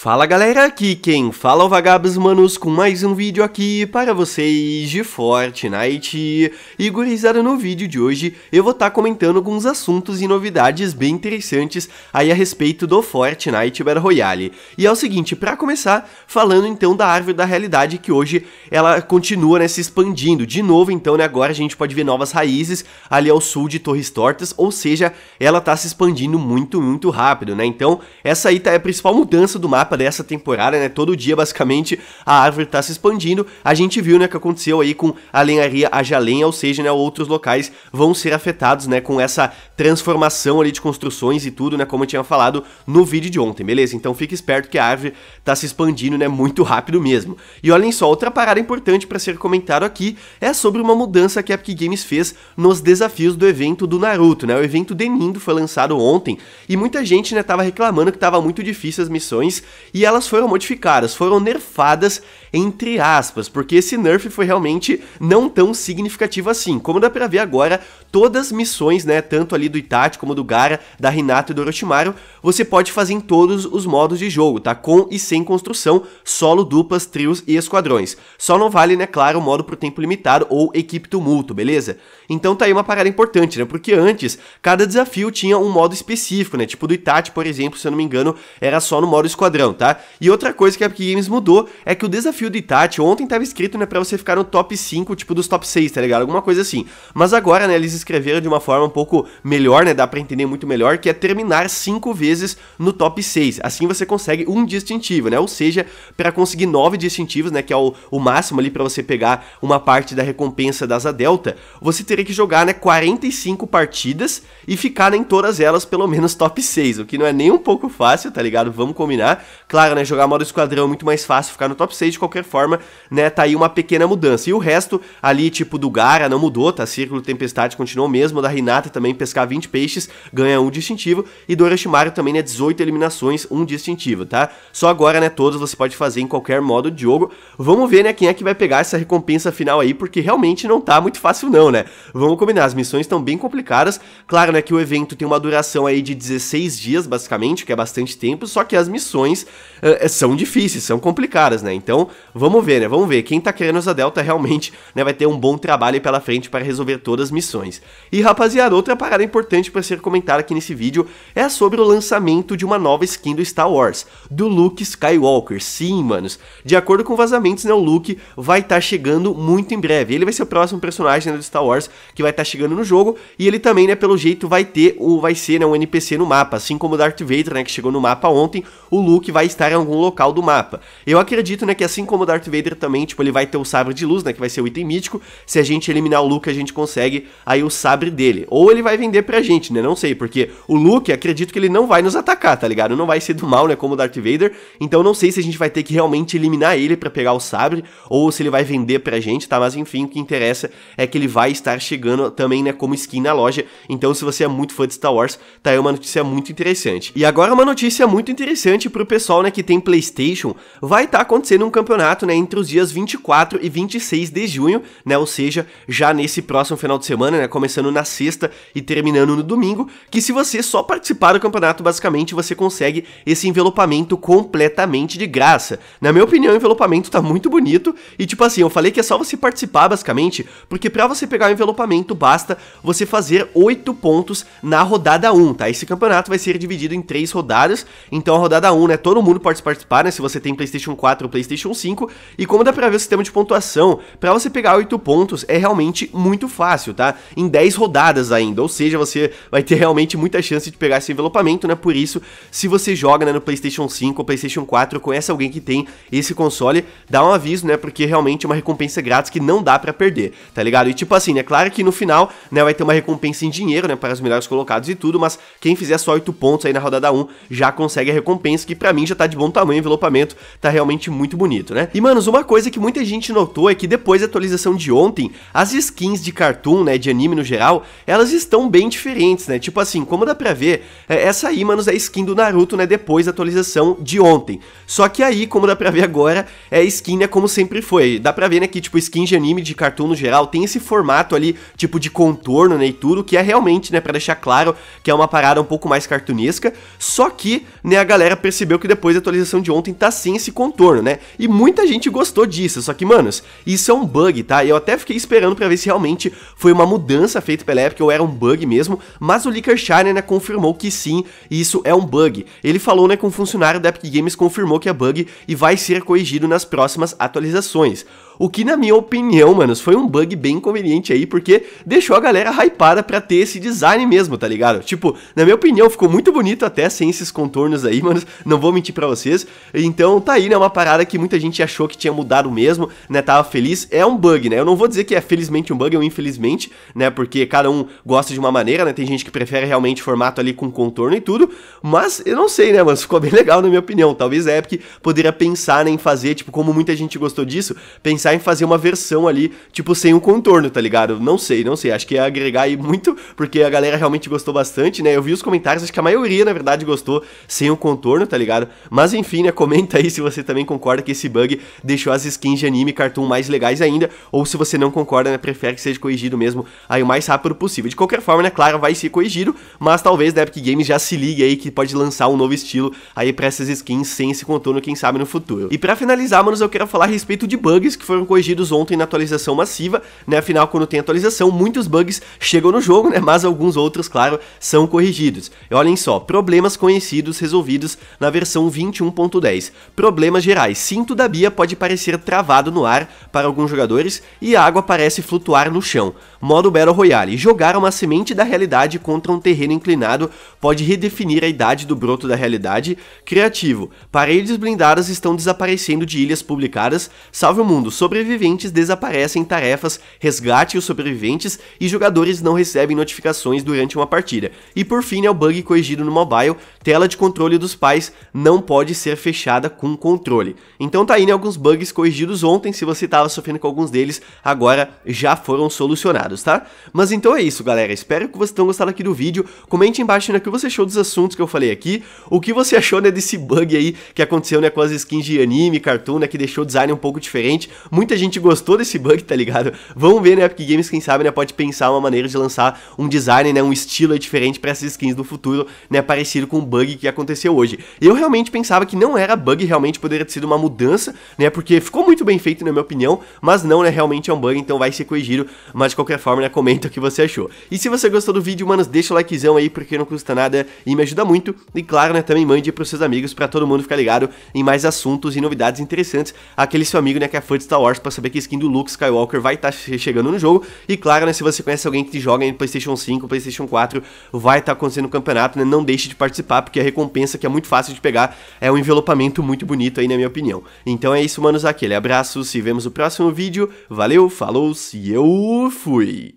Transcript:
Fala galera, aqui quem fala é o Vagabbss Manos com mais um vídeo aqui para vocês de Fortnite. E gurizada, no vídeo de hoje eu vou estar comentando alguns assuntos e novidades bem interessantes aí a respeito do Fortnite Battle Royale. E é o seguinte, para começar, falando então da árvore da realidade, que hoje ela continua, né, se expandindo de novo. Então, né, agora a gente pode ver novas raízes ali ao sul de Torres Tortas, ou seja, ela tá se expandindo muito rápido, né. Então essa aí tá a principal mudança do mapa dessa temporada, né? Todo dia basicamente a árvore tá se expandindo. A gente viu, né, que aconteceu aí com a lenharia Ajalém, ou seja, né, outros locais vão ser afetados, né, com essa transformação ali de construções e tudo, né, como eu tinha falado no vídeo de ontem, beleza? Então fique esperto que a árvore tá se expandindo, né, muito rápido mesmo. E olhem só, outra parada importante para ser comentado aqui é sobre uma mudança que a Epic Games fez nos desafios do evento do Naruto, né? O evento de Nindo foi lançado ontem e muita gente, né, tava reclamando que tava muito difícil as missões, e elas foram modificadas, foram nerfadas, entre aspas, porque esse nerf foi realmente não tão significativo assim. Como dá pra ver agora, todas as missões, né, tanto ali do Itachi como do Gaara, da Hinata e do Orochimaru, você pode fazer em todos os modos de jogo, tá? Com e sem construção, solo, duplas, trios e esquadrões. Só não vale, né, claro, o modo pro tempo limitado ou equipe tumulto, beleza? Então tá aí uma parada importante, né, porque antes cada desafio tinha um modo específico, né, tipo do Itachi, por exemplo, se eu não me engano, era só no modo esquadrão, tá? E outra coisa que a Epic Games mudou é que o desafio do Itachi ontem tava escrito, né, pra você ficar no top 5, tipo dos top 6, tá ligado? Alguma coisa assim. Mas agora, né, eles escreveram de uma forma um pouco melhor, né, dá pra entender muito melhor, que é terminar 5 vezes no top 6. Assim você consegue um distintivo, né? Ou seja, pra conseguir 9 distintivos, né, que é o máximo ali pra você pegar uma parte da recompensa da Asa Delta, você teria que jogar, né, 45 partidas e ficar, né, em todas elas pelo menos top 6, o que não é nem um pouco fácil, tá ligado? Vamos combinar. Claro, né, jogar modo esquadrão é muito mais fácil, ficar no top 6 de qualquer forma, né, tá aí uma pequena mudança. E o resto ali, tipo do Gaara, não mudou, tá? Círculo Tempestade continuou mesmo, da Hinata também, pescar 20 peixes, ganha um distintivo, e do Orochimaru também, né, 18 eliminações, um distintivo, tá? Só agora, né, todos você pode fazer em qualquer modo de jogo. Vamos ver, né, quem é que vai pegar essa recompensa final aí, porque realmente não tá muito fácil não, né? Vamos combinar, as missões estão bem complicadas. Claro, né, que o evento tem uma duração aí de 16 dias, basicamente, que é bastante tempo, só que as missões são difíceis, são complicadas, né? Então, vamos ver, né? Vamos ver. Quem tá querendo Asa Delta realmente, né, vai ter um bom trabalho aí pela frente para resolver todas as missões. E, rapaziada, outra parada importante para ser comentada aqui nesse vídeo é sobre o lançamento de uma nova skin do Star Wars, do Luke Skywalker. Sim, manos. De acordo com vazamentos, né, o Luke vai estar chegando muito em breve. Ele vai ser o próximo personagem, né, do Star Wars que vai estar chegando no jogo, e ele também, né, pelo jeito vai ser, né, um NPC no mapa, assim como o Darth Vader, né, que chegou no mapa ontem. O Luke vai estar em algum local do mapa. Eu acredito, né, que assim como o Darth Vader também, tipo, ele vai ter o sabre de luz, né, que vai ser o item mítico. Se a gente eliminar o Luke, a gente consegue aí o sabre dele. Ou ele vai vender pra gente, né, não sei, porque o Luke, acredito que ele não vai nos atacar, tá ligado? Não vai ser do mal, né, como o Darth Vader. Então não sei se a gente vai ter que realmente eliminar ele pra pegar o sabre, ou se ele vai vender pra gente, tá? Mas enfim, o que interessa é que ele vai estar chegando também, né, como skin na loja. Então se você é muito fã de Star Wars, tá aí uma notícia muito interessante. E agora uma notícia muito interessante pro pessoal, né, que tem PlayStation. Vai estar acontecendo um campeonato, né, entre os dias 24 e 26 de junho, né, ou seja, já nesse próximo final de semana, né, começando na sexta e terminando no domingo, que se você só participar do campeonato, basicamente, você consegue esse envelopamento completamente de graça. Na minha opinião, o envelopamento tá muito bonito, e tipo assim, eu falei que é só você participar, basicamente, porque pra você pegar o envelopamento, basta você fazer 8 pontos na rodada 1, tá? Esse campeonato vai ser dividido em 3 rodadas, então a rodada 1, né, todo mundo pode participar, né, se você tem PlayStation 4 ou PlayStation 5, e como dá pra ver o sistema de pontuação, pra você pegar 8 pontos é realmente muito fácil, tá, em 10 rodadas ainda, ou seja, você vai ter realmente muita chance de pegar esse envelopamento, né, por isso, se você joga, né, no PlayStation 5 ou PlayStation 4, conhece alguém que tem esse console, dá um aviso, né, porque realmente é uma recompensa grátis que não dá pra perder, tá ligado? E tipo assim, né, claro que no final, né, vai ter uma recompensa em dinheiro, né, para os melhores colocados e tudo, mas quem fizer só 8 pontos aí na rodada 1 já consegue a recompensa, que pra mim já tá de bom tamanho. O envelopamento tá realmente muito bonito, né? E, manos, uma coisa que muita gente notou é que depois da atualização de ontem, as skins de cartoon, né, de anime no geral, elas estão bem diferentes, né? Tipo assim, como dá pra ver, essa aí, manos, é a skin do Naruto, né, depois da atualização de ontem. Só que aí, como dá pra ver agora, é skin, né, como sempre foi. Dá pra ver, né, que, tipo, skin de anime, de cartoon no geral, tem esse formato ali, tipo, de contorno, né, e tudo, que é realmente, né, pra deixar claro que é uma parada um pouco mais cartunesca. Só que, né, a galera percebeu que depois depois da atualização de ontem tá sem esse contorno, né? E muita gente gostou disso, só que, manos, isso é um bug, tá? Eu até fiquei esperando pra ver se realmente foi uma mudança feita pela Epic ou era um bug mesmo, mas o leaker Shiny, né, confirmou que sim, isso é um bug. Ele falou, né, com um funcionário da Epic Games, confirmou que é bug e vai ser corrigido nas próximas atualizações. O que, na minha opinião, manos, foi um bug bem conveniente aí, porque deixou a galera hypada pra ter esse design mesmo, tá ligado? Tipo, na minha opinião, ficou muito bonito até sem esses contornos aí, manos, não vou mentir pra vocês. Então, tá aí, né, uma parada que muita gente achou que tinha mudado mesmo, né, tava feliz. É um bug, né, eu não vou dizer que é felizmente um bug ou infelizmente, né, porque cada um gosta de uma maneira, né, tem gente que prefere realmente formato ali com contorno e tudo, mas eu não sei, né, manos, ficou bem legal na minha opinião. Talvez a Epic poderia pensar, né, em fazer, tipo, como muita gente gostou disso, pensar em fazer uma versão ali, tipo, sem um contorno, tá ligado? Não sei, acho que ia agregar aí muito, porque a galera realmente gostou bastante, né? Eu vi os comentários, acho que a maioria, na verdade, gostou sem um contorno, tá ligado? Mas enfim, né, comenta aí se você também concorda que esse bug deixou as skins de anime e cartoon mais legais ainda, ou se você não concorda, né, prefere que seja corrigido mesmo aí o mais rápido possível. De qualquer forma, né, claro, vai ser corrigido, mas talvez da Epic Games já se ligue aí que pode lançar um novo estilo aí pra essas skins sem esse contorno, quem sabe no futuro. E pra finalizar, manos, eu quero falar a respeito de bugs que foram corrigidos ontem na atualização massiva, né? Afinal, quando tem atualização, muitos bugs chegam no jogo, né? Mas alguns outros, claro, são corrigidos. E olhem só, problemas conhecidos resolvidos na versão 21.10. Problemas gerais. Cinto da Bia pode parecer travado no ar para alguns jogadores e a água parece flutuar no chão. Modo Battle Royale. Jogar uma semente da realidade contra um terreno inclinado pode redefinir a idade do broto da realidade. Criativo. Paredes blindadas estão desaparecendo de ilhas publicadas. Salve o mundo. Sobreviventes desaparecem, tarefas, resgate os sobreviventes e jogadores não recebem notificações durante uma partida. E por fim, é o bug corrigido no mobile, tela de controle dos pais não pode ser fechada com controle. Então tá aí, né, alguns bugs corrigidos ontem, se você tava sofrendo com alguns deles, agora já foram solucionados, tá? Mas então é isso, galera, espero que vocês tenham gostado aqui do vídeo, comente embaixo, né, o que você achou dos assuntos que eu falei aqui, o que você achou, né, desse bug aí que aconteceu, né, com as skins de anime, cartoon, né, que deixou o design um pouco diferente. Muita gente gostou desse bug, tá ligado? Vamos ver, né, Epic Games, quem sabe, né, pode pensar uma maneira de lançar um design, né, um estilo diferente pra essas skins do futuro, né, parecido com o bug que aconteceu hoje. Eu realmente pensava que não era bug, realmente poderia ter sido uma mudança, né, porque ficou muito bem feito, na minha opinião, mas não, né, realmente é um bug, então vai ser corrigido, mas de qualquer forma, né, comenta o que você achou. E se você gostou do vídeo, manos, deixa o likezão aí, porque não custa nada e me ajuda muito, e claro, né, também mande pros seus amigos pra todo mundo ficar ligado em mais assuntos e novidades interessantes, aquele seu amigo, né, que é fã de Star Wars, pra saber que a skin do Luke Skywalker vai estar chegando no jogo. E claro, né, se você conhece alguém que joga em Playstation 5, Playstation 4, vai estar acontecendo o campeonato, né, não deixe de participar, porque a recompensa, que é muito fácil de pegar, é um envelopamento muito bonito aí, na minha opinião. Então é isso, manos, aquele abraço, se vemos no próximo vídeo, valeu, falou, e eu fui!